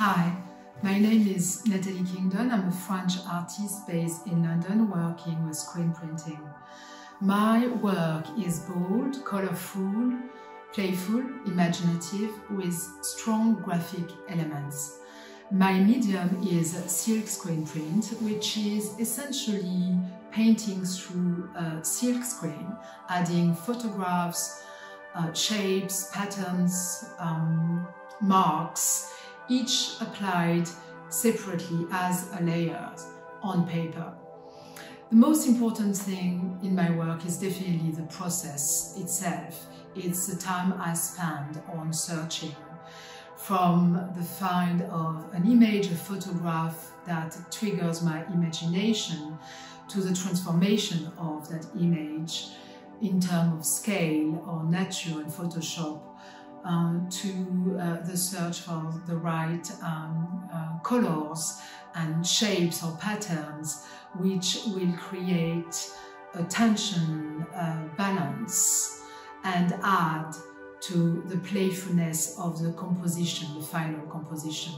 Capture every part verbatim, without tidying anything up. Hi, my name is Nathalie Kingdon. I'm a French artist based in London working with screen printing. My work is bold, colorful, playful, imaginative, with strong graphic elements. My medium is silk screen print, which is essentially painting through a silk screen, adding photographs, uh, shapes, patterns, um, marks, each applied separately as a layer on paper. The most important thing in my work is definitely the process itself. It's the time I spend on searching, from the find of an image, a photograph that triggers my imagination, to the transformation of that image in terms of scale or nature in Photoshop, um, to uh, the search for the right um, uh, colors and shapes or patterns which will create a tension, uh, balance, and add to the playfulness of the composition, the final composition.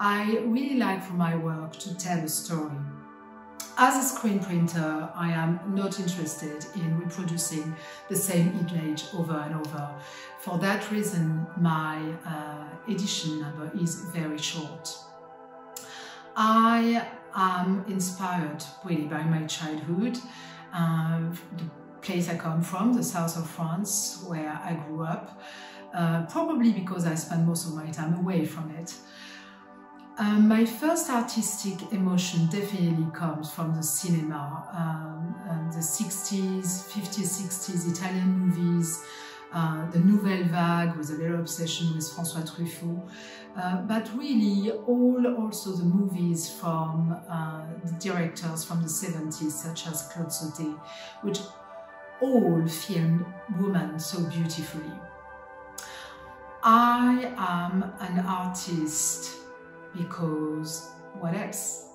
I really like for my work to tell a story. As a screen printer, I am not interested in reproducing the same image over and over. For that reason, my uh, edition number is very short. I am inspired really by my childhood, um, the place I come from, the south of France, where I grew up, uh, probably because I spent most of my time away from it. Um, my first artistic emotion definitely comes from the cinema, um, the sixties, fifties, sixties Italian movies, uh, the Nouvelle Vague with a little obsession with François Truffaut, uh, but really all also the movies from uh, the directors from the seventies, such as Claude Sauté, which all filmed women so beautifully. I am an artist. Because what else?